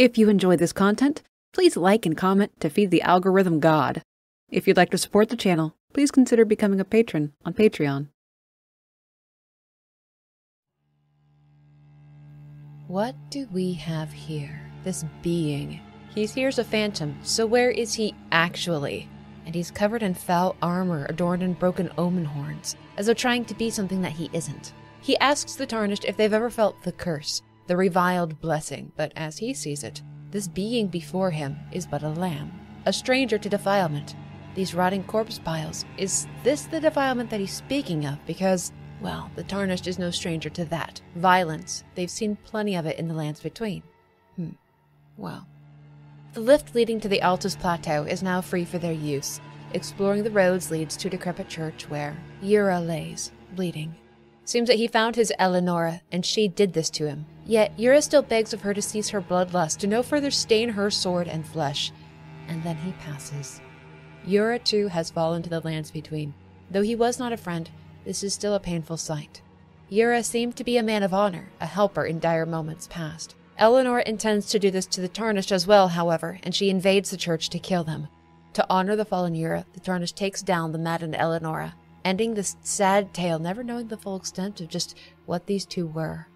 If you enjoyed this content, please like and comment to feed the algorithm god. If you'd like to support the channel, please consider becoming a patron on Patreon. What do we have here? This being. He's here as a phantom, so where is he actually? And he's covered in foul armor adorned in broken omen horns, as though trying to be something that he isn't. He asks the Tarnished if they've ever felt the curse, the reviled blessing, but as he sees it, this being before him is but a lamb, a stranger to defilement. These rotting corpse piles, is this the defilement that he's speaking of? Because, well, the Tarnished is no stranger to that. Violence, they've seen plenty of it in the Lands Between. Well, the lift leading to the Altus Plateau is now free for their use. Exploring the roads leads to a decrepit church where Yura lays, bleeding. Seems that he found his Eleonora, and she did this to him. Yet Yura still begs of her to cease her bloodlust, to no further stain her sword and flesh. And then he passes. Yura, too, has fallen to the Lands Between. Though he was not a friend, this is still a painful sight. Yura seemed to be a man of honor, a helper in dire moments past. Eleonora intends to do this to the Tarnished as well, however, and she invades the church to kill them. To honor the fallen Yura, the Tarnished takes down the maddened Eleonora, ending this sad tale, never knowing the full extent of just what these two were.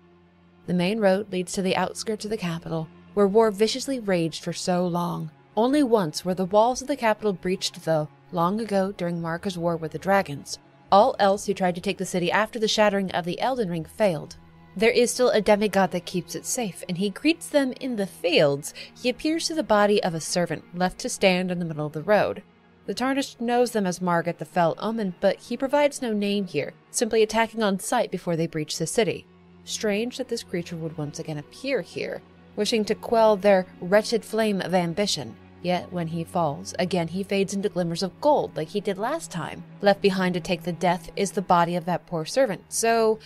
The main road leads to the outskirts of the capital, where war viciously raged for so long. Only once were the walls of the capital breached, though, long ago during Marika's war with the dragons. All else who tried to take the city after the shattering of the Elden Ring failed. There is still a demigod that keeps it safe, and he greets them in the fields. He appears to the body of a servant, left to stand in the middle of the road. The Tarnished knows them as Morgott the Fell Omen, but he provides no name here, simply attacking on sight before they breach the city. Strange that this creature would once again appear here, wishing to quell their wretched flame of ambition. Yet when he falls, again he fades into glimmers of gold like he did last time. Left behind to take the death is the body of that poor servant, so...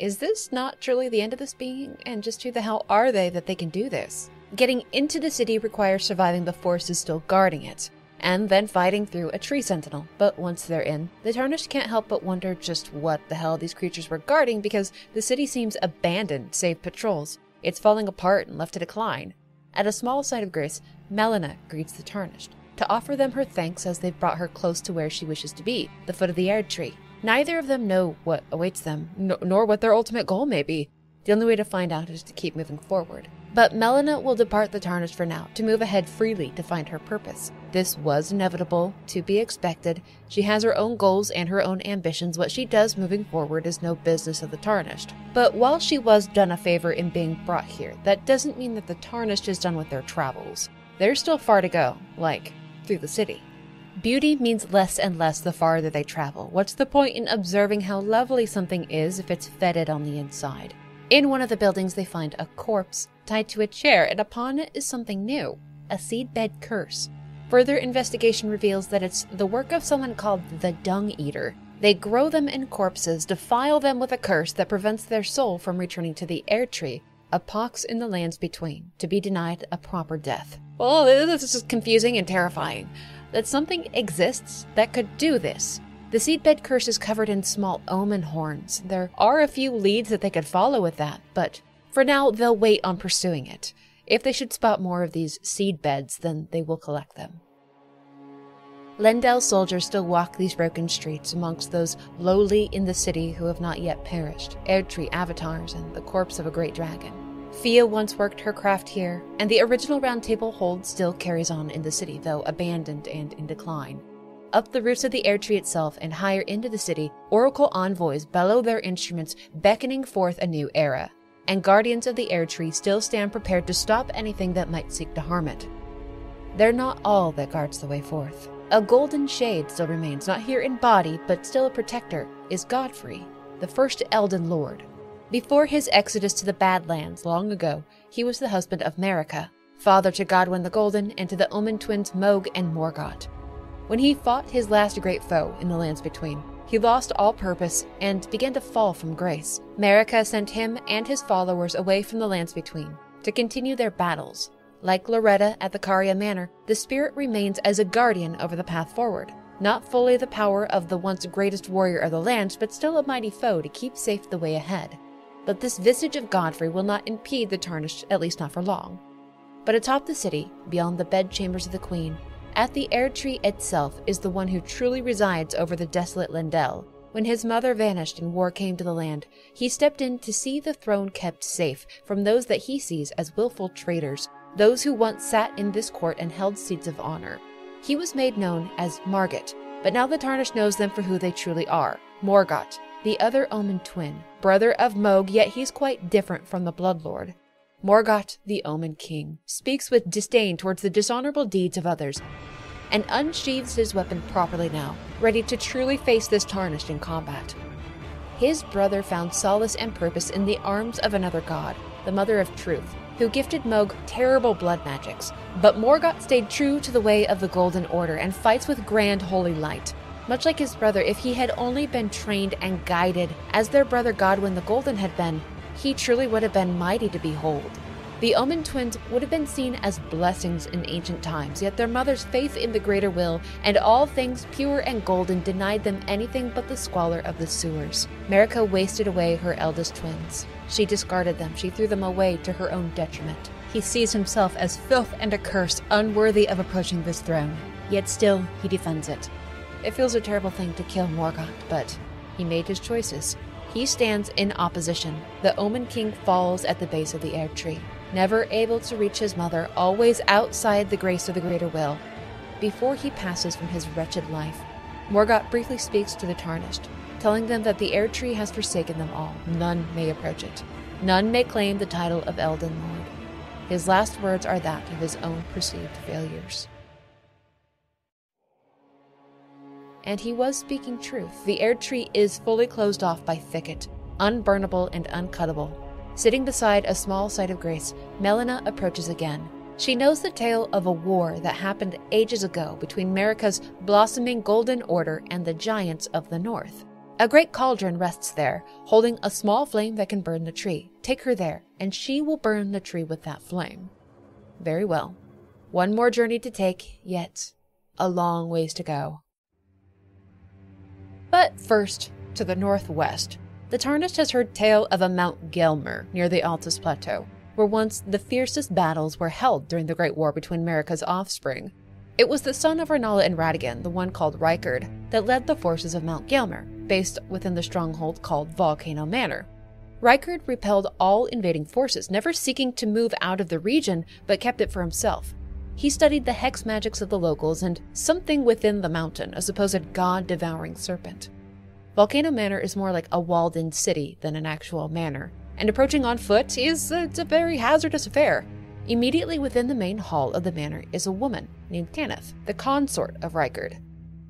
is this not truly the end of this being? And just who the hell are they that they can do this? Getting into the city requires surviving the forces still guarding it, and then fighting through a tree sentinel. But once they're in, the Tarnished can't help but wonder just what the hell these creatures were guarding, because the city seems abandoned, save patrols. It's falling apart and left to decline. At a small sign of grace, Melina greets the Tarnished, to offer them her thanks as they've brought her close to where she wishes to be, the foot of the Erdtree. Neither of them know what awaits them, nor what their ultimate goal may be. The only way to find out is to keep moving forward. But Melina will depart the Tarnished for now, to move ahead freely to find her purpose. This was inevitable, to be expected. She has her own goals and her own ambitions. What she does moving forward is no business of the Tarnished. But while she was done a favor in being brought here, that doesn't mean that the Tarnished is done with their travels. They're still far to go, like, through the city. Beauty means less and less the farther they travel. What's the point in observing how lovely something is if it's fetid on the inside? In one of the buildings they find a corpse tied to a chair, and upon it is something new, a seedbed curse. Further investigation reveals that it's the work of someone called the Dung Eater. They grow them in corpses, defile them with a curse that prevents their soul from returning to the Erdtree, a pox in the Lands Between, to be denied a proper death. Well, this is confusing and terrifying. That something exists that could do this. The seedbed curse is covered in small omen horns. There are a few leads that they could follow with that, but for now they'll wait on pursuing it. If they should spot more of these seedbeds, then they will collect them. Lendel's soldiers still walk these broken streets amongst those lowly in the city who have not yet perished, Erdtree avatars and the corpse of a great dragon. Fia once worked her craft here, and the original Round Table Hold still carries on in the city, though abandoned and in decline. Up the roots of the Erdtree itself and higher into the city, oracle envoys bellow their instruments, beckoning forth a new era, and guardians of the Erdtree still stand prepared to stop anything that might seek to harm it. They're not all that guards the way forth. A golden shade still remains, not here in body, but still a protector, is Godfrey, the first Elden Lord. Before his exodus to the Badlands long ago, he was the husband of Marika, father to Godwyn the Golden and to the Omen twins Mohg and Morgott. When he fought his last great foe in the Lands Between, he lost all purpose and began to fall from grace. Marika sent him and his followers away from the Lands Between to continue their battles. Like Loretta at the Caria Manor, the spirit remains as a guardian over the path forward. Not fully the power of the once greatest warrior of the lands, but still a mighty foe to keep safe the way ahead. But this visage of Godfrey will not impede the Tarnished, at least not for long. But atop the city, beyond the bedchambers of the Queen, at the Erdtree itself is the one who truly resides over the desolate Lindell. When his mother vanished and war came to the land, he stepped in to see the throne kept safe from those that he sees as willful traitors, those who once sat in this court and held seats of honor. He was made known as Margott, but now the Tarnished knows them for who they truly are, Morgott, the other Omen twin, brother of Mohg, yet he's quite different from the Bloodlord. Morgott, the Omen King, speaks with disdain towards the dishonorable deeds of others, and unsheathes his weapon properly now, ready to truly face this Tarnished in combat. His brother found solace and purpose in the arms of another god, the Mother of Truth, who gifted Mohg terrible blood magics, but Morgott stayed true to the way of the Golden Order and fights with grand holy light. Much like his brother, if he had only been trained and guided as their brother Godwyn the Golden had been, he truly would have been mighty to behold. The Omen twins would have been seen as blessings in ancient times, yet their mother's faith in the Greater Will and all things pure and golden denied them anything but the squalor of the sewers. Marika wasted away her eldest twins. She discarded them, she threw them away to her own detriment. He sees himself as filth and accursed, unworthy of approaching this throne. Yet still, he defends it. It feels a terrible thing to kill Morgott, but he made his choices. He stands in opposition. The Omen King falls at the base of the Erdtree, never able to reach his mother, always outside the grace of the Greater Will. Before he passes from his wretched life, Morgott briefly speaks to the Tarnished, telling them that the Erdtree has forsaken them all. None may approach it. None may claim the title of Elden Lord. His last words are that of his own perceived failures. And he was speaking truth. The Erdtree is fully closed off by thicket, unburnable and uncuttable. Sitting beside a small site of grace, Melina approaches again. She knows the tale of a war that happened ages ago between Marika's blossoming Golden Order and the giants of the north. A great cauldron rests there, holding a small flame that can burn the tree. Take her there, and she will burn the tree with that flame. Very well. One more journey to take, yet a long ways to go. But first, to the northwest, the Tarnished has heard tale of a Mount Gelmir near the Altus Plateau, where once the fiercest battles were held during the Great War between Marika's offspring. It was the son of Rennala and Radagon, the one called Rykard, that led the forces of Mount Gelmir, based within the stronghold called Volcano Manor. Rykard repelled all invading forces, never seeking to move out of the region, but kept it for himself. He studied the hex magics of the locals and something within the mountain, a supposed god-devouring serpent. Volcano Manor is more like a walled-in city than an actual manor, and approaching on foot is a very hazardous affair. Immediately within the main hall of the manor is a woman named Tanith, the consort of Rykard.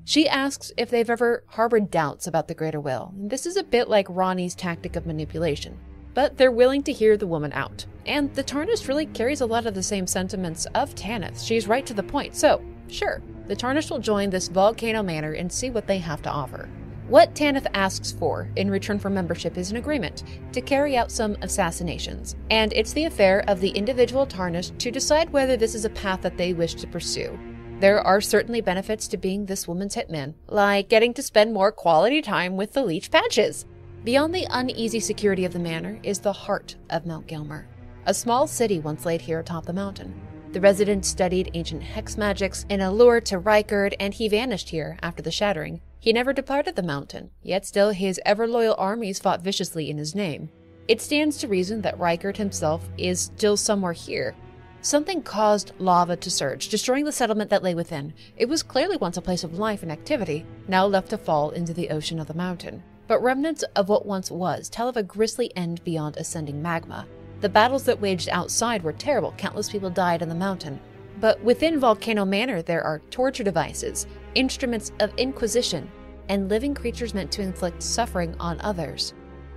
She asks if they've ever harbored doubts about the Greater Will. This is a bit like Ranni's tactic of manipulation, but they're willing to hear the woman out. And the Tarnished really carries a lot of the same sentiments of Tanith. She's right to the point, so sure, the Tarnished will join this Volcano Manor and see what they have to offer. What Tanith asks for in return for membership is an agreement to carry out some assassinations, and it's the affair of the individual Tarnished to decide whether this is a path that they wish to pursue. There are certainly benefits to being this woman's hitman, like getting to spend more quality time with the leech patches. Beyond the uneasy security of the manor is the heart of Mount Gelmir, a small city once laid here atop the mountain. The residents studied ancient hex magics, an allure to Rykard, and he vanished here after the shattering. He never departed the mountain, yet still his ever-loyal armies fought viciously in his name. It stands to reason that Rykard himself is still somewhere here. Something caused lava to surge, destroying the settlement that lay within. It was clearly once a place of life and activity, now left to fall into the ocean of the mountain. But remnants of what once was tell of a grisly end beyond ascending magma. The battles that waged outside were terrible. Countless people died on the mountain. But within Volcano Manor, there are torture devices, instruments of inquisition, and living creatures meant to inflict suffering on others.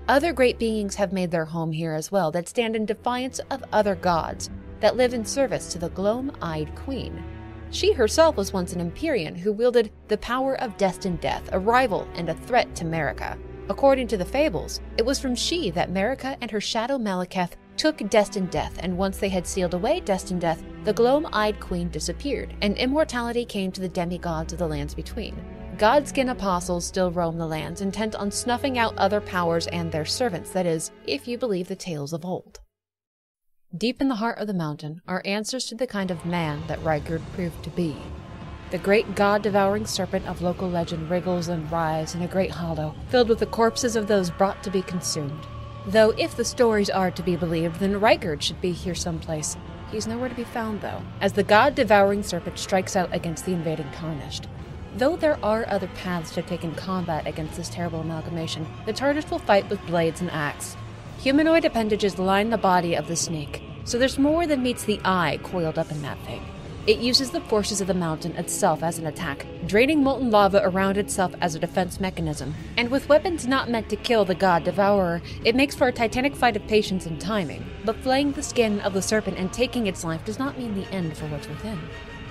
Other great beings have made their home here as well, that stand in defiance of other gods, that live in service to the gloam-eyed queen. She herself was once an Empyrean who wielded the power of destined death, a rival and a threat to Marika. According to the fables, it was from she that Marika and her shadow Malekith took destined death, and once they had sealed away destined death, the gloam-eyed queen disappeared, and immortality came to the demigods of the Lands Between. Godskin apostles still roam the lands, intent on snuffing out other powers and their servants, that is, if you believe the tales of old. Deep in the heart of the mountain are answers to the kind of man that Rykard proved to be. The great god-devouring serpent of local legend wriggles and writhes in a great hollow, filled with the corpses of those brought to be consumed. Though if the stories are to be believed, then Rykard should be here someplace. He's nowhere to be found, though, as the god-devouring serpent strikes out against the invading Tarnished. Though there are other paths to take in combat against this terrible amalgamation, the Tarnished will fight with blades and axes. Humanoid appendages line the body of the snake, so there's more than meets the eye coiled up in that thing. It uses the forces of the mountain itself as an attack, draining molten lava around itself as a defense mechanism. And with weapons not meant to kill the god-devourer, it makes for a titanic fight of patience and timing. But flaying the skin of the serpent and taking its life does not mean the end for what's within.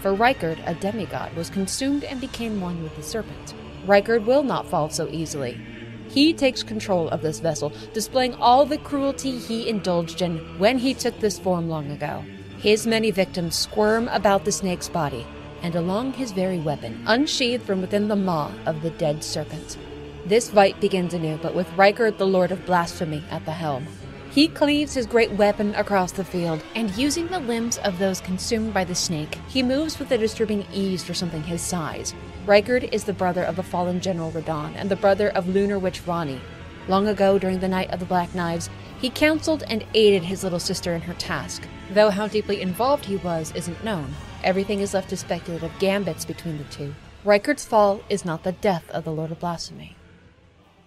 For Rykard, a demigod was consumed and became one with the serpent. Rykard will not fall so easily. He takes control of this vessel, displaying all the cruelty he indulged in when he took this form long ago. His many victims squirm about the snake's body, and along his very weapon, unsheathed from within the maw of the dead serpent. This fight begins anew, but with Rykard, the Lord of Blasphemy, at the helm. He cleaves his great weapon across the field, and using the limbs of those consumed by the snake, he moves with a disturbing ease for something his size. Rykard is the brother of the fallen General Radahn and the brother of Lunar Witch Ranni. Long ago, during the Night of the Black Knives, he counseled and aided his little sister in her task. Though how deeply involved he was isn't known. Everything is left to speculative gambits between the two. Rykard's fall is not the death of the Lord of Blasphemy.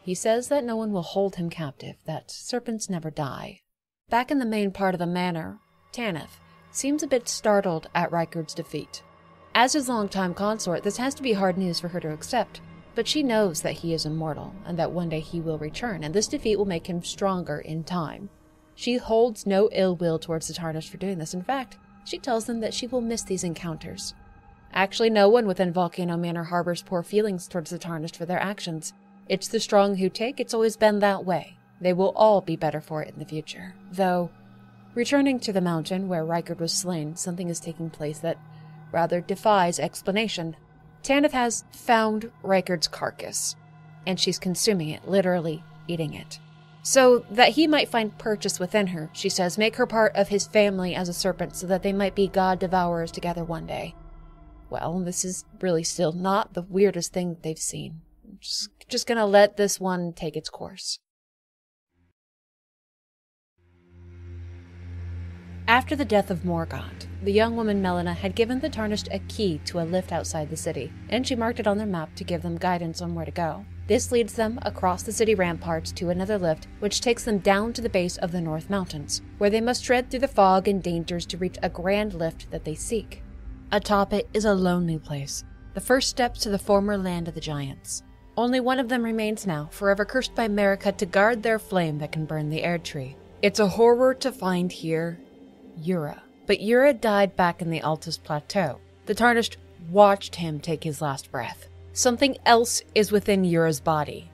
He says that no one will hold him captive, that serpents never die. Back in the main part of the manor, Tanith seems a bit startled at Rykard's defeat. As his longtime consort, this has to be hard news for her to accept, but she knows that he is immortal, and that one day he will return, and this defeat will make him stronger in time. She holds no ill will towards the Tarnished for doing this. In fact, she tells them that she will miss these encounters. Actually, no one within Volcano Manor harbors poor feelings towards the Tarnished for their actions. It's the strong who take, it's always been that way. They will all be better for it in the future. Though, returning to the mountain where Rykard was slain, something is taking place that rather defies explanation. Tanith has found Rykard's carcass, and she's consuming it, literally eating it. So that he might find purchase within her, she says, make her part of his family as a serpent so that they might be god-devourers together one day. Well, this is really still not the weirdest thing they've seen. I'm just gonna let this one take its course. After the death of Morgott, the young woman Melina had given the Tarnished a key to a lift outside the city, and she marked it on their map to give them guidance on where to go. This leads them across the city ramparts to another lift, which takes them down to the base of the North Mountains, where they must tread through the fog and dangers to reach a grand lift that they seek. Atop it is a lonely place, the first steps to the former land of the giants. Only one of them remains now, forever cursed by Marika to guard their flame that can burn the Erdtree. It's a horror to find here, Yura. But Yura died back in the Altus Plateau. The Tarnished watched him take his last breath. Something else is within Yura's body.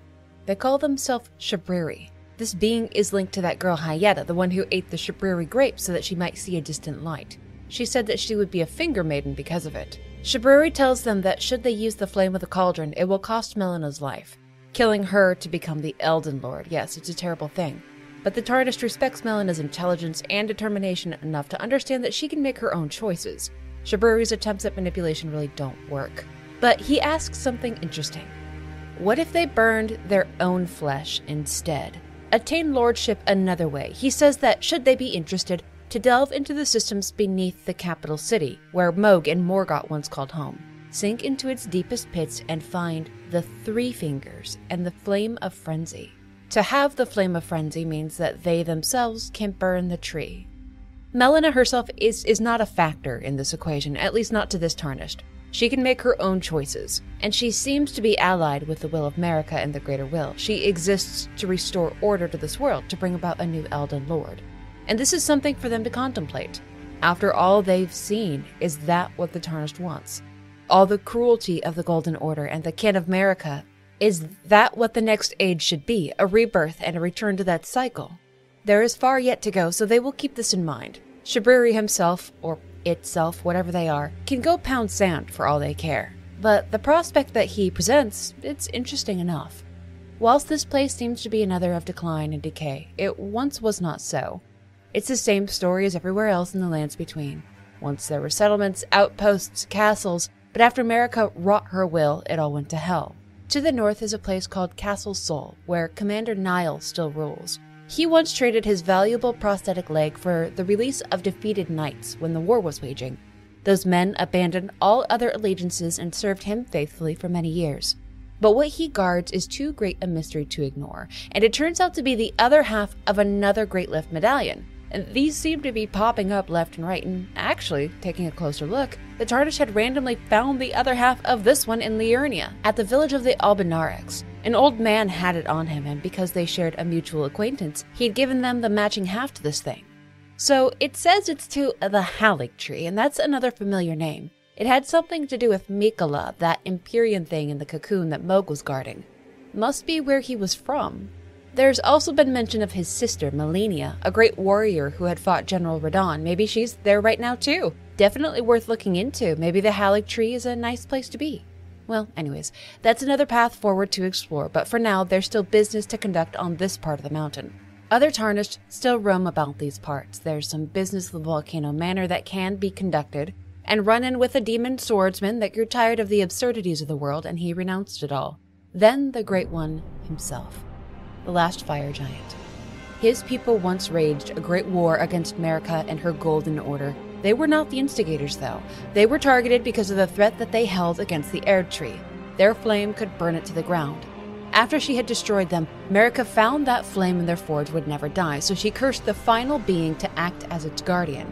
They call themselves Shabriri. This being is linked to that girl Hayata, the one who ate the Shabriri grape so that she might see a distant light. She said that she would be a finger maiden because of it. Shabriri tells them that should they use the flame of the cauldron, it will cost Melina's life, killing her to become the Elden Lord. Yes, it's a terrible thing. But the Tarnished respects Melina's intelligence and determination enough to understand that she can make her own choices. Shabriri's attempts at manipulation really don't work. But he asks something interesting. What if they burned their own flesh instead? Attain lordship another way. He says that, should they be interested, to delve into the systems beneath the capital city, where Mohg and Morgott once called home. Sink into its deepest pits and find the Three Fingers and the Flame of Frenzy. To have the Flame of Frenzy means that they themselves can burn the tree. Melina herself is not a factor in this equation, at least not to this Tarnished. She can make her own choices, and she seems to be allied with the will of Marika and the Greater Will. She exists to restore order to this world, to bring about a new Elden Lord. And this is something for them to contemplate. After all they've seen, is that what the Tarnished wants? All the cruelty of the Golden Order and the kin of Marika. Is that what the next age should be, a rebirth and a return to that cycle? There is far yet to go, so they will keep this in mind. Shabriri himself, or itself, whatever they are, can go pound sand for all they care. But the prospect that he presents, it's interesting enough. Whilst this place seems to be another of decline and decay, it once was not so. It's the same story as everywhere else in the Lands Between. Once there were settlements, outposts, castles, but after Marika wrought her will, it all went to hell. To the north is a place called Castle Sol, where Commander Niall still rules. He once traded his valuable prosthetic leg for the release of defeated knights when the war was waging. Those men abandoned all other allegiances and served him faithfully for many years. But what he guards is too great a mystery to ignore, and it turns out to be the other half of another Great Lift medallion. These seem to be popping up left and right, and actually, taking a closer look, the Tarnished had randomly found the other half of this one in Liurnia, at the village of the Albinarix. An old man had it on him, and because they shared a mutual acquaintance, he'd given them the matching half to this thing. So it says it's to the Haligtree, and that's another familiar name. It had something to do with Mikala, that Empyrean thing in the cocoon that Mohg was guarding. Must be where he was from. There's also been mention of his sister, Melina, a great warrior who had fought General Radahn. Maybe she's there right now, too. Definitely worth looking into. Maybe the Haligtree is a nice place to be. Well, anyways, that's another path forward to explore, but for now, there's still business to conduct on this part of the mountain. Other Tarnished still roam about these parts. There's some business with the Volcano Manor that can be conducted, and run-in with a demon swordsman that grew tired of the absurdities of the world, and he renounced it all. Then the Great One himself. The last fire giant. His people once waged a great war against Marika and her Golden Order. They were not the instigators, though. They were targeted because of the threat that they held against the Erdtree. Their flame could burn it to the ground. After she had destroyed them, Marika found that flame in their forge would never die, so she cursed the final being to act as its guardian.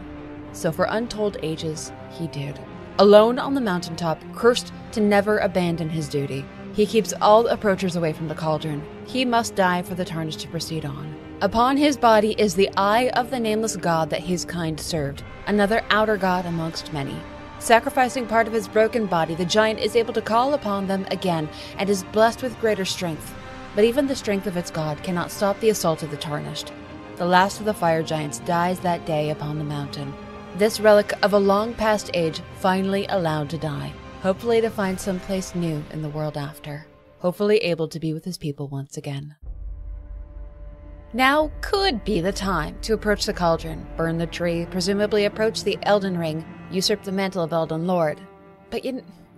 So for untold ages, he did. Alone on the mountaintop, cursed to never abandon his duty. He keeps all approachers away from the cauldron. He must die for the Tarnished to proceed on. Upon his body is the eye of the nameless god that his kind served, another outer god amongst many. Sacrificing part of his broken body, the giant is able to call upon them again and is blessed with greater strength. But even the strength of its god cannot stop the assault of the Tarnished. The last of the fire giants dies that day upon the mountain. This relic of a long past age finally allowed to die. Hopefully to find some place new in the world after. Hopefully able to be with his people once again. Now could be the time to approach the cauldron, burn the tree, presumably approach the Elden Ring, usurp the mantle of Elden Lord. But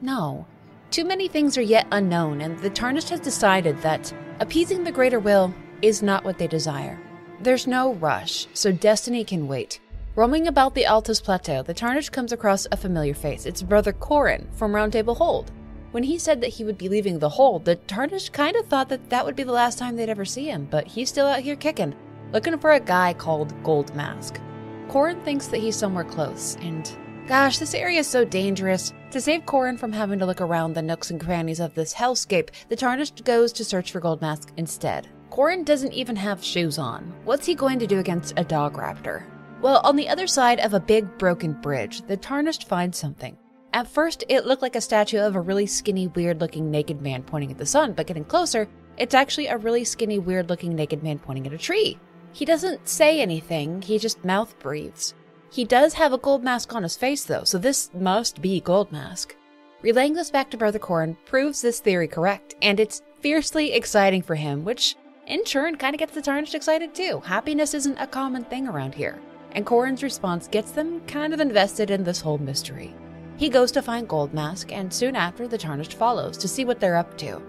no. Too many things are yet unknown, and the Tarnished has decided that appeasing the Greater Will is not what they desire. There's no rush, so destiny can wait. Roaming about the Altus Plateau, the Tarnished comes across a familiar face. It's Brother Corrin from Round Table Hold. When he said that he would be leaving the Hold, the Tarnished kind of thought that that would be the last time they'd ever see him, but he's still out here kicking, looking for a guy called Goldmask. Corrin thinks that he's somewhere close, and gosh, this area is so dangerous. To save Corrin from having to look around the nooks and crannies of this hellscape, the Tarnished goes to search for Goldmask instead. Corrin doesn't even have shoes on. What's he going to do against a dog raptor? Well, on the other side of a big broken bridge, the Tarnished finds something. At first, it looked like a statue of a really skinny, weird-looking naked man pointing at the sun, but getting closer, it's actually a really skinny, weird-looking naked man pointing at a tree. He doesn't say anything, he just mouth breathes. He does have a gold mask on his face, though, so this must be Gold Mask. Relaying this back to Brother Corrin proves this theory correct, and it's fiercely exciting for him, which in turn kind of gets the Tarnished excited too. Happiness isn't a common thing around here. And Corrin's response gets them kind of invested in this whole mystery. He goes to find Gold Mask, and soon after, the Tarnished follows to see what they're up to.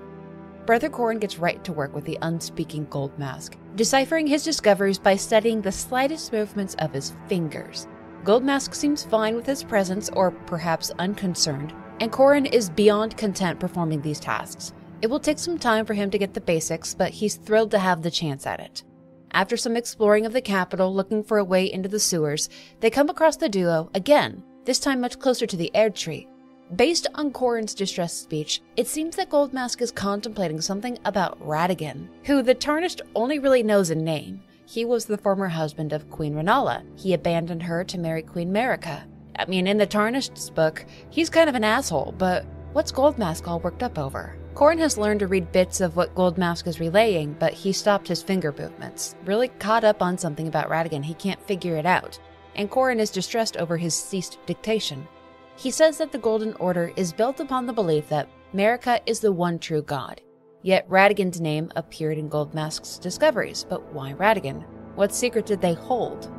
Brother Corrin gets right to work with the unspeaking Gold Mask, deciphering his discoveries by studying the slightest movements of his fingers. Gold Mask seems fine with his presence, or perhaps unconcerned, and Corrin is beyond content performing these tasks. It will take some time for him to get the basics, but he's thrilled to have the chance at it. After some exploring of the capital, looking for a way into the sewers, they come across the duo again, this time much closer to the Erdtree. Based on Corrin's distressed speech, it seems that Gold Mask is contemplating something about Radagon, who the Tarnished only really knows in name. He was the former husband of Queen Rennala. He abandoned her to marry Queen Marika. I mean, in the Tarnished's book, he's kind of an asshole, but what's Gold Mask all worked up over? Corrin has learned to read bits of what Gold Mask is relaying, but he stopped his finger movements. Really caught up on something about Radagon, he can't figure it out, and Corrin is distressed over his ceased dictation. He says that the Golden Order is built upon the belief that Marika is the one true god. Yet Radagon's name appeared in Gold Mask's discoveries, but why Radagon? What secret did they hold?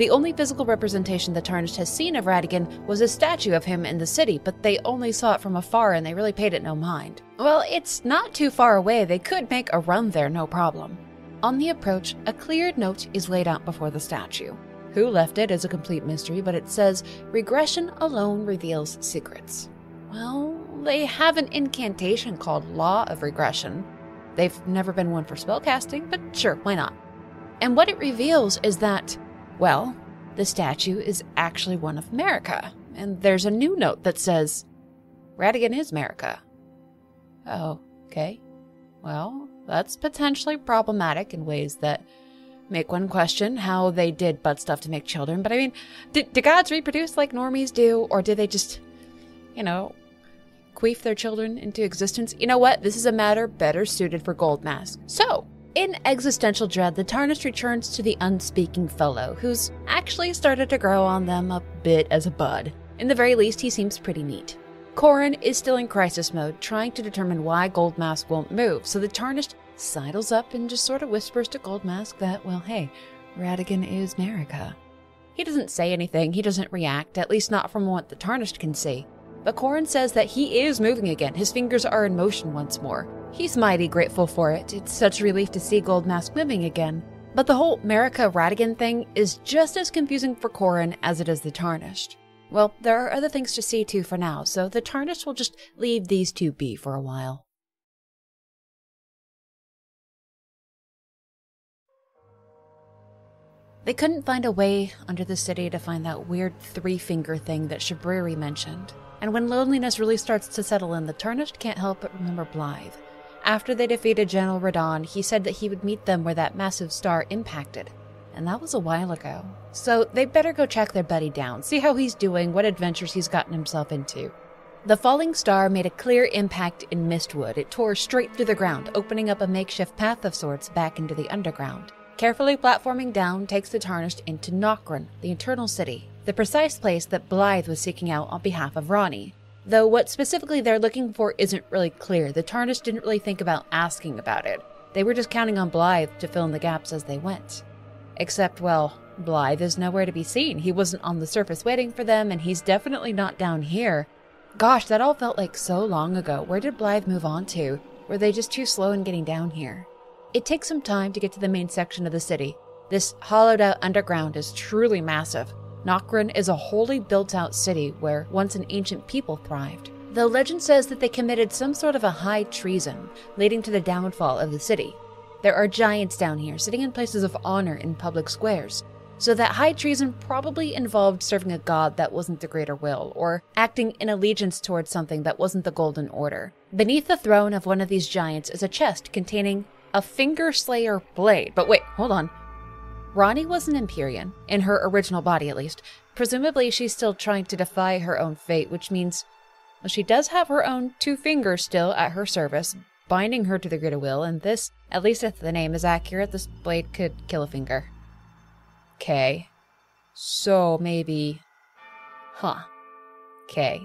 The only physical representation the Tarnished has seen of Radagon was a statue of him in the city, but they only saw it from afar and they really paid it no mind. Well, it's not too far away, they could make a run there no problem. On the approach, a cleared note is laid out before the statue. Who left it is a complete mystery, but it says, "Regression alone reveals secrets." Well, they have an incantation called Law of Regression. They've never been one for spellcasting, but sure, why not? And what it reveals is that, well, the statue is actually one of Marika, and there's a new note that says, "Radagon is Marika." Oh, okay. Well, that's potentially problematic in ways that make one question how they did butt stuff to make children. But I mean, do gods reproduce like normies do, or do they just, you know, queef their children into existence? You know what? This is a matter better suited for Goldmask. So, in existential dread, the Tarnished returns to the unspeaking fellow, who's actually started to grow on them a bit as a bud. In the very least, he seems pretty neat. Corrin is still in crisis mode, trying to determine why Goldmask won't move, so the Tarnished sidles up and just sort of whispers to Goldmask that, well, hey, Radagon is Marika. He doesn't say anything, he doesn't react, at least not from what the Tarnished can see. But Corrin says that he is moving again, his fingers are in motion once more. He's mighty grateful for it, it's such a relief to see Goldmask moving again. But the whole Marika-Radagon thing is just as confusing for Corrin as it is the Tarnished. Well, there are other things to see too for now, so the Tarnished will just leave these two be for a while. They couldn't find a way under the city to find that weird three-finger thing that Shabriri mentioned. And when loneliness really starts to settle in, the Tarnished can't help but remember Blaidd. After they defeated General Radahn, he said that he would meet them where that massive star impacted. And that was a while ago. So they better go check their buddy down, see how he's doing, what adventures he's gotten himself into. The falling star made a clear impact in Mistwood. It tore straight through the ground, opening up a makeshift path of sorts back into the underground. Carefully platforming down takes the Tarnished into Nokron, the Eternal City, the precise place that Blaidd was seeking out on behalf of Ranni. Though what specifically they're looking for isn't really clear, the Tarnished didn't really think about asking about it. They were just counting on Blaidd to fill in the gaps as they went. Except, well, Blaidd is nowhere to be seen. He wasn't on the surface waiting for them, and he's definitely not down here. Gosh, that all felt like so long ago. Where did Blaidd move on to? Were they just too slow in getting down here? It takes some time to get to the main section of the city. This hollowed-out underground is truly massive. Nokron is a wholly built-out city where once an ancient people thrived. Though legend says that they committed some sort of a high treason, leading to the downfall of the city. There are giants down here, sitting in places of honor in public squares. So that high treason probably involved serving a god that wasn't the Greater Will, or acting in allegiance towards something that wasn't the Golden Order. Beneath the throne of one of these giants is a chest containing a Fingerslayer blade. But wait, hold on. Ranni was an Empyrean, in her original body at least. Presumably she's still trying to defy her own fate, which means, well, she does have her own two fingers still at her service, binding her to the Greater Will, and this, at least if the name is accurate, this blade could kill a finger. Okay. So maybe... huh. Okay.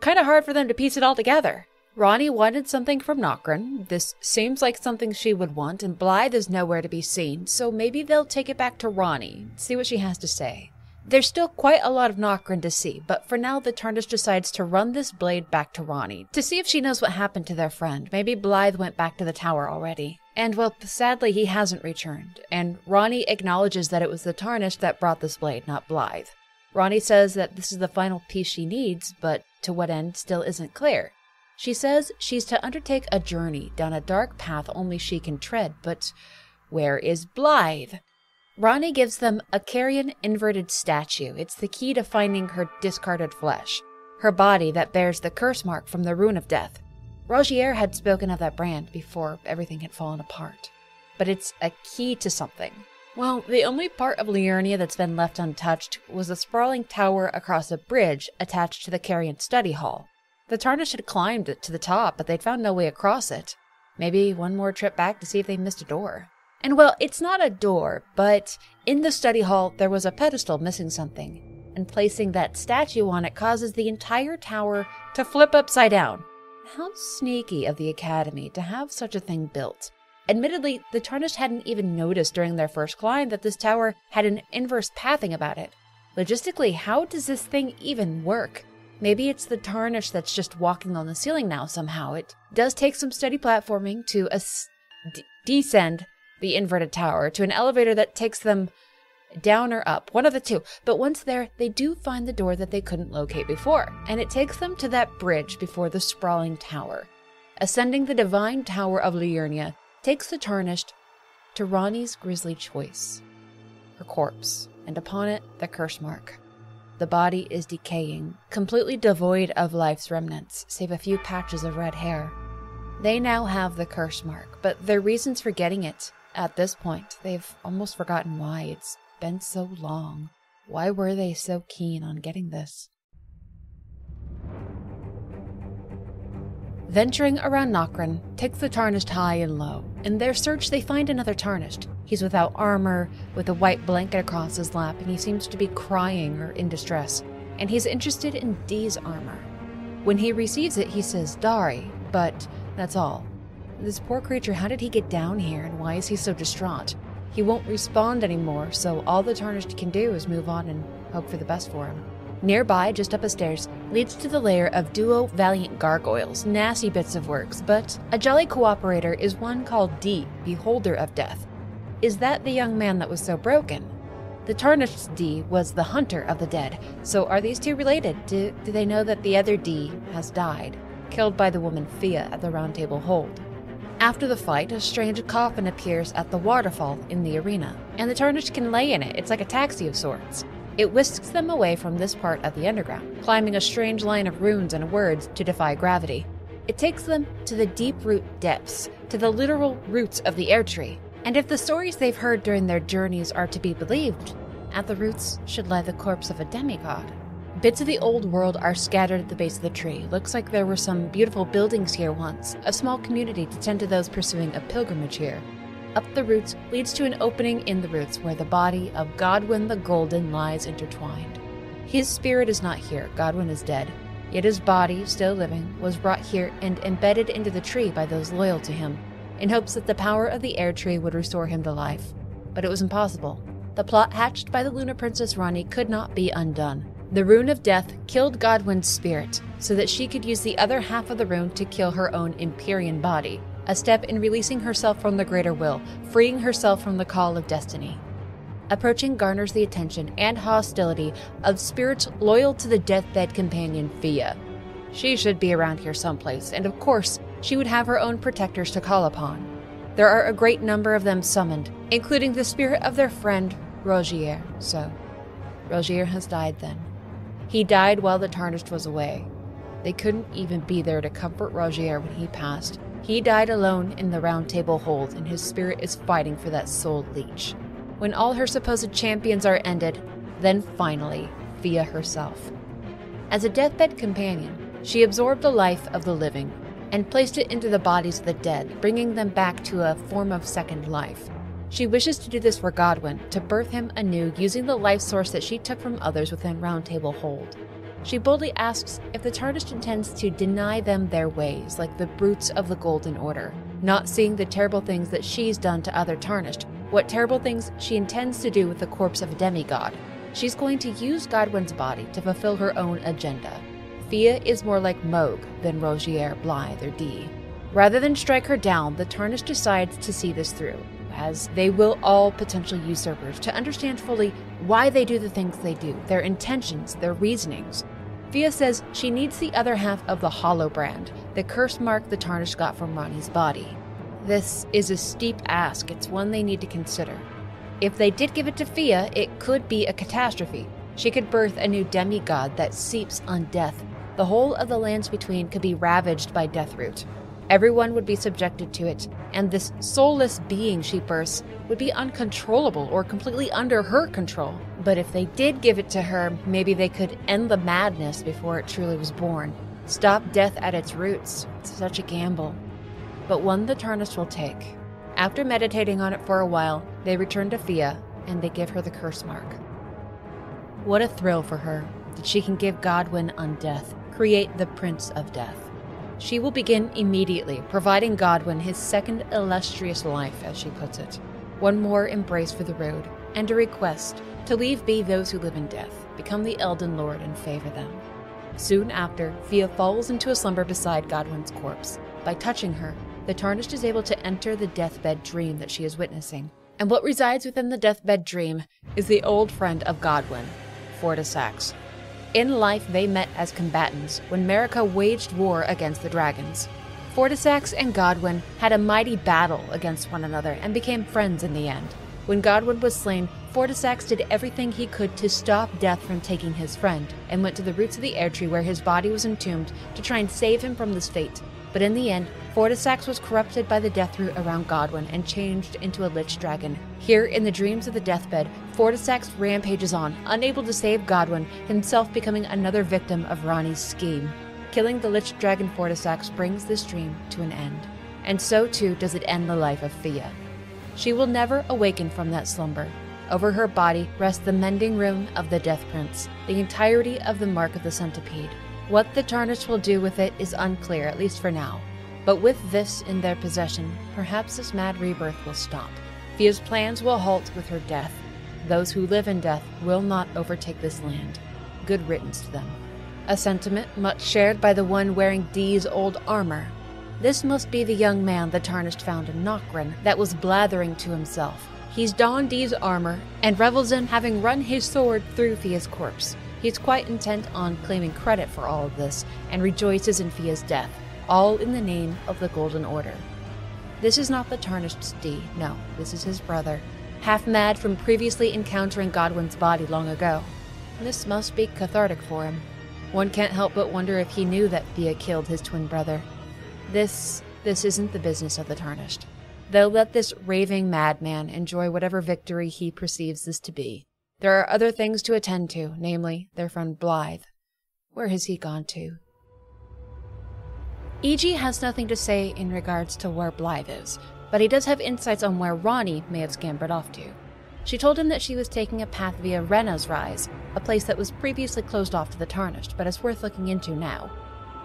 Kinda hard for them to piece it all together. Ranni wanted something from Nokron. This seems like something she would want, and Blaidd is nowhere to be seen, so maybe they'll take it back to Ranni, see what she has to say. There's still quite a lot of Nokron to see, but for now the Tarnished decides to run this blade back to Ranni, to see if she knows what happened to their friend. Maybe Blaidd went back to the tower already. And well, sadly he hasn't returned, and Ranni acknowledges that it was the Tarnished that brought this blade, not Blaidd. Ranni says that this is the final piece she needs, but to what end still isn't clear. She says she's to undertake a journey down a dark path only she can tread, but where is Blaidd? Ranni gives them a carrion inverted statue. It's the key to finding her discarded flesh, her body that bears the curse mark from the Rune of Death. Rogier had spoken of that brand before everything had fallen apart, but it's a key to something. Well, the only part of Liurnia that's been left untouched was a sprawling tower across a bridge attached to the carrion study hall. The Tarnished had climbed it to the top, but they'd found no way across it. Maybe one more trip back to see if they missed a door. And well, it's not a door, but in the study hall there was a pedestal missing something, and placing that statue on it causes the entire tower to flip upside down. How sneaky of the Academy to have such a thing built. Admittedly, the Tarnished hadn't even noticed during their first climb that this tower had an inverse pathing about it. Logistically, how does this thing even work? Maybe it's the Tarnished that's just walking on the ceiling now somehow. It does take some steady platforming to descend the inverted tower to an elevator that takes them down or up, one of the two. But once there, they do find the door that they couldn't locate before, and it takes them to that bridge before the sprawling tower. Ascending the divine tower of Liurnia takes the Tarnished to Ranni's grisly choice, her corpse, and upon it, the curse mark. The body is decaying, completely devoid of life's remnants, save a few patches of red hair. They now have the curse mark, but their reasons for getting it, at this point, they've almost forgotten why. It's been so long. Why were they so keen on getting this? Venturing around Nokron takes the Tarnished high and low. In their search, they find another Tarnished. He's without armor, with a white blanket across his lap, and he seems to be crying or in distress, and he's interested in Dee's armor. When he receives it, he says, "Dari," but that's all. This poor creature, how did he get down here, and why is he so distraught? He won't respond anymore, so all the Tarnished can do is move on and hope for the best for him. Nearby, just up a stairs, leads to the lair of duo valiant gargoyles, nasty bits of works, but a jolly cooperator is one called Dee, Beholder of Death. Is that the young man that was so broken? The Tarnished's Dee was the hunter of the dead, so are these two related? Do they know that the other Dee has died, killed by the woman Fia at the Round Table Hold? After the fight, a strange coffin appears at the waterfall in the arena, and the Tarnished can lay in it. It's like a taxi of sorts. It whisks them away from this part of the underground, climbing a strange line of runes and words to defy gravity. It takes them to the deep root depths, to the literal roots of the Erdtree. And if the stories they've heard during their journeys are to be believed, at the roots should lie the corpse of a demigod. Bits of the old world are scattered at the base of the tree. Looks like there were some beautiful buildings here once, a small community to tend to those pursuing a pilgrimage here. Up the roots leads to an opening in the roots where the body of Godwyn the Golden lies intertwined. His spirit is not here, Godwyn is dead, yet his body, still living, was brought here and embedded into the tree by those loyal to him, in hopes that the power of the Erdtree would restore him to life. But it was impossible. The plot hatched by the Lunar Princess Ranni could not be undone. The Rune of Death killed Godwyn's spirit so that she could use the other half of the rune to kill her own Empyrean body, a step in releasing herself from the Greater Will, freeing herself from the call of destiny. Approaching garners the attention and hostility of spirits loyal to the deathbed companion Fia. She should be around here someplace, and of course, she would have her own protectors to call upon. There are a great number of them summoned, including the spirit of their friend, Rogier. So, Rogier has died then. He died while the Tarnished was away. They couldn't even be there to comfort Rogier when he passed. He died alone in the Round Table Hold, and his spirit is fighting for that soul leech. When all her supposed champions are ended, then finally, Fia herself. As a deathbed companion, she absorbed the life of the living and placed it into the bodies of the dead, bringing them back to a form of second life. She wishes to do this for Godwyn, to birth him anew using the life source that she took from others within Round Table Hold. She boldly asks if the Tarnished intends to deny them their ways, like the brutes of the Golden Order, not seeing the terrible things that she's done to other Tarnished, what terrible things she intends to do with the corpse of a demigod. She's going to use Godwyn's body to fulfill her own agenda. Fia is more like Mohg than Rogier, Blaidd, or Dee. Rather than strike her down, the Tarnished decides to see this through, as they will all potential usurpers, to understand fully why they do the things they do, their intentions, their reasonings. Fia says she needs the other half of the hollow brand, the curse mark the Tarnished got from Ranni's body. This is a steep ask, it's one they need to consider. If they did give it to Fia, it could be a catastrophe. She could birth a new demigod that seeps on death. The whole of the Lands Between could be ravaged by Deathroot. Everyone would be subjected to it, and this soulless being she births would be uncontrollable or completely under her control. But if they did give it to her, maybe they could end the madness before it truly was born, stop death at its roots. It's such a gamble, but one the Tarnished will take. After meditating on it for a while, they return to Fia, and they give her the curse mark. What a thrill for her, that she can give Godwyn on death, create the Prince of Death. She will begin immediately, providing Godwyn his second illustrious life, as she puts it. One more embrace for the road, and a request to leave be those who live in death, become the Elden Lord and favor them. Soon after, Fia falls into a slumber beside Godwyn's corpse. By touching her, the Tarnished is able to enter the deathbed dream that she is witnessing. And what resides within the deathbed dream is the old friend of Godwyn, Fortisax. In life, they met as combatants when Marika waged war against the dragons. Fortisax and Godwyn had a mighty battle against one another and became friends in the end. When Godwyn was slain, Fortisax did everything he could to stop death from taking his friend, and went to the roots of the Erdtree where his body was entombed to try and save him from this fate. But in the end, Fortisax was corrupted by the death root around Godwyn and changed into a lich dragon. Here, in the dreams of the deathbed, Fortisax rampages on, unable to save Godwyn, himself becoming another victim of Ranni's scheme. Killing the lich dragon Fortisax brings this dream to an end. And so too does it end the life of Fia. She will never awaken from that slumber. Over her body rests the mending rune of the Death Prince, the entirety of the Mark of the Centipede. What the Tarnished will do with it is unclear, at least for now. But with this in their possession, perhaps this mad rebirth will stop. Fia's plans will halt with her death. Those who live in death will not overtake this land. Good riddance to them. A sentiment much shared by the one wearing Dee's old armor. This must be the young man the Tarnished found in Nokron that was blathering to himself. He's donned Dee's armor and revels in having run his sword through Fia's corpse. He's quite intent on claiming credit for all of this and rejoices in Fia's death, all in the name of the Golden Order. This is not the Tarnished's Dee, no, this is his brother, half mad from previously encountering Godwyn's body long ago. This must be cathartic for him. One can't help but wonder if he knew that Fia killed his twin brother. This isn't the business of the Tarnished. They'll let this raving madman enjoy whatever victory he perceives this to be. There are other things to attend to, namely, their friend Blaidd. Where has he gone to? E.G. has nothing to say in regards to where Blaidd is, but he does have insights on where Ranni may have scampered off to. She told him that she was taking a path via Renna's Rise, a place that was previously closed off to the Tarnished, but is worth looking into now.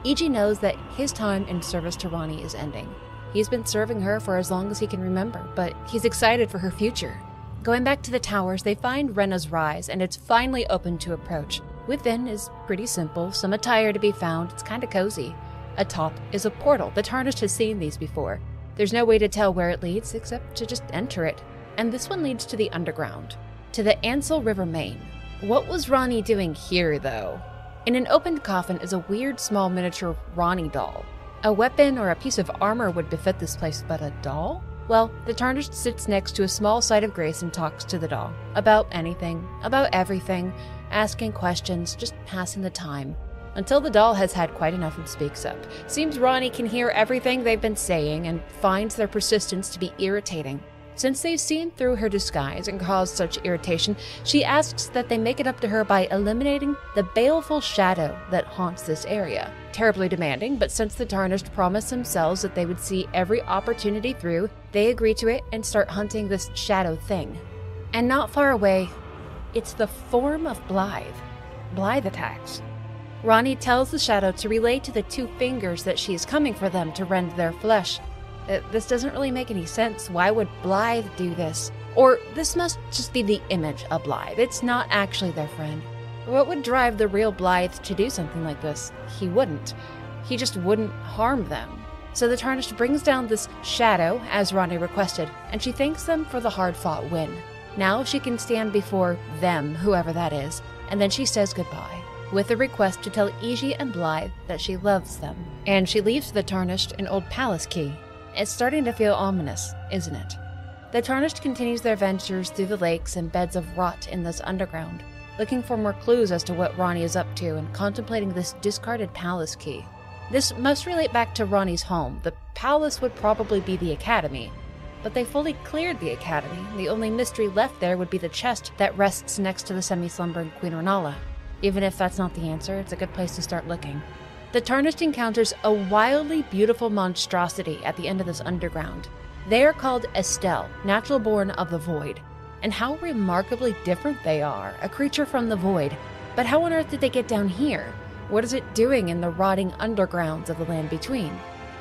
E.G. knows that his time in service to Ranni is ending. He's been serving her for as long as he can remember, but he's excited for her future. Going back to the towers, they find Renna's Rise, and it's finally open to approach. Within is pretty simple, some attire to be found, it's kinda cozy. Atop is a portal, the Tarnished has seen these before. There's no way to tell where it leads, except to just enter it. And this one leads to the underground, to the Ansel River Main. What was Ranni doing here, though? In an opened coffin is a weird small miniature Ranni doll. A weapon or a piece of armor would befit this place, but a doll? Well, the Tarnished sits next to a small site of grace and talks to the doll. About anything, about everything, asking questions, just passing the time. Until the doll has had quite enough and speaks up. Seems Ranni can hear everything they've been saying and finds their persistence to be irritating. Since they've seen through her disguise and caused such irritation, she asks that they make it up to her by eliminating the baleful shadow that haunts this area. Terribly demanding, but since the Tarnished promised themselves that they would see every opportunity through, they agree to it and start hunting this shadow thing. And not far away, it's the form of Blaidd. Blaidd attacks. Ranni tells the shadow to relay to the two fingers that she is coming for them to rend their flesh. This doesn't really make any sense. Why would Blaidd do this? Or this must just be the image of Blaidd. It's not actually their friend. What would drive the real Blaidd to do something like this? He wouldn't. He just wouldn't harm them. So the Tarnished brings down this shadow, as Ranni requested, and she thanks them for the hard-fought win. Now she can stand before them, whoever that is, and then she says goodbye, with a request to tell E.G. and Blaidd that she loves them. And she leaves the Tarnished an old palace key. It's starting to feel ominous, isn't it? The Tarnished continues their ventures through the lakes and beds of rot in this underground, looking for more clues as to what Ranni is up to and contemplating this discarded palace key. This must relate back to Ranni's home. The palace would probably be the academy, but they fully cleared the academy. The only mystery left there would be the chest that rests next to the semi-slumbering Queen Rennala. Even if that's not the answer, it's a good place to start looking. The Tarnished encounters a wildly beautiful monstrosity at the end of this underground. They are called Astel, natural born of the void. And how remarkably different they are, a creature from the void. But how on earth did they get down here? What is it doing in the rotting undergrounds of the Land Between?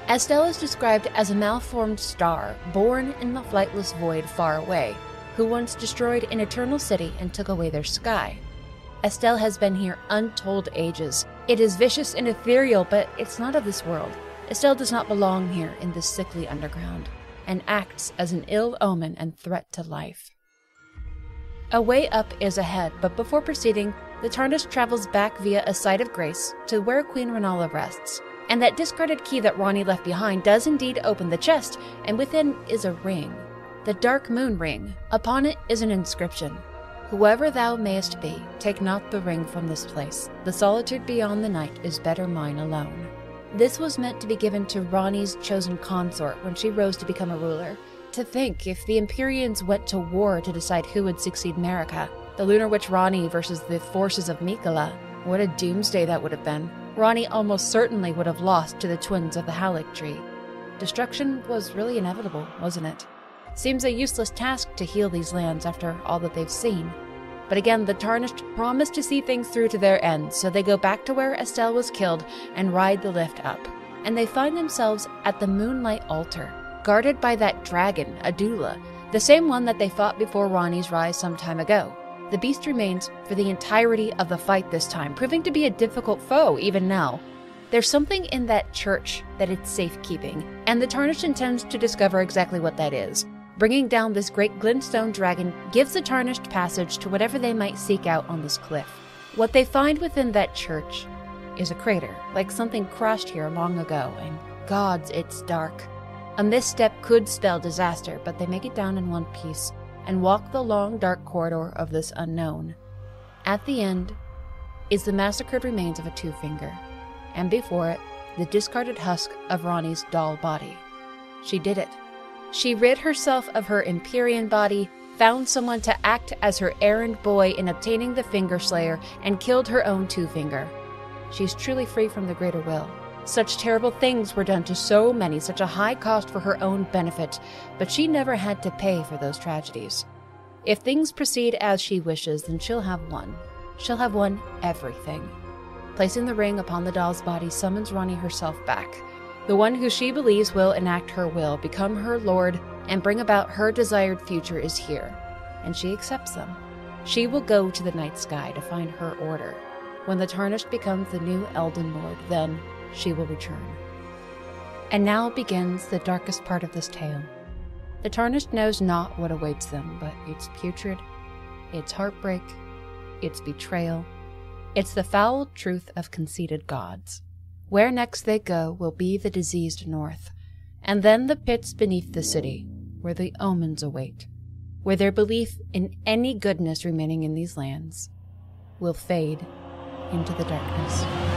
Astel is described as a malformed star, born in the flightless void far away, who once destroyed an eternal city and took away their sky. Astel has been here untold ages. It is vicious and ethereal, but it's not of this world. Astel does not belong here in this sickly underground, and acts as an ill omen and threat to life. A way up is ahead, but before proceeding, the Tarnished travels back via a site of grace to where Queen Rennala rests, and that discarded key that Ranni left behind does indeed open the chest, and within is a ring. The Dark Moon Ring. Upon it is an inscription. Whoever thou mayest be, take not the ring from this place. The solitude beyond the night is better mine alone. This was meant to be given to Ranni's chosen consort when she rose to become a ruler. To think, if the Empyreans went to war to decide who would succeed Marika, the Lunar Witch Ranni versus the forces of Mikala, what a doomsday that would have been. Ranni almost certainly would have lost to the twins of the Haligtree. Destruction was really inevitable, wasn't it? Seems a useless task to heal these lands after all that they've seen. But again, the Tarnished promise to see things through to their end, so they go back to where Astel was killed and ride the lift up. And they find themselves at the Moonlight Altar, guarded by that dragon, Adula, the same one that they fought before Ranni's rise some time ago. The beast remains for the entirety of the fight this time, proving to be a difficult foe even now. There's something in that church that it's safekeeping, and the Tarnished intends to discover exactly what that is. Bringing down this great glintstone dragon gives the Tarnished passage to whatever they might seek out on this cliff. What they find within that church is a crater, like something crashed here long ago, and gods, it's dark. A misstep could spell disaster, but they make it down in one piece and walk the long dark corridor of this unknown. At the end is the massacred remains of a two-finger, and before it, the discarded husk of Ranni's doll body. She did it. She rid herself of her Empyrean body, found someone to act as her errand boy in obtaining the Finger Slayer, and killed her own two-finger. She is truly free from the Greater Will. Such terrible things were done to so many, such a high cost for her own benefit, but she never had to pay for those tragedies. If things proceed as she wishes, then she'll have won. She'll have won everything. Placing the ring upon the doll's body summons Ranni herself back. The one who she believes will enact her will, become her lord, and bring about her desired future is here, and she accepts them. She will go to the night sky to find her order. When the Tarnished becomes the new Elden Lord, then she will return. And now begins the darkest part of this tale. The Tarnished knows not what awaits them, but it's putrid, it's heartbreak, it's betrayal, it's the foul truth of conceited gods. Where next they go will be the diseased north, and then the pits beneath the city, where the omens await, where their belief in any goodness remaining in these lands will fade into the darkness.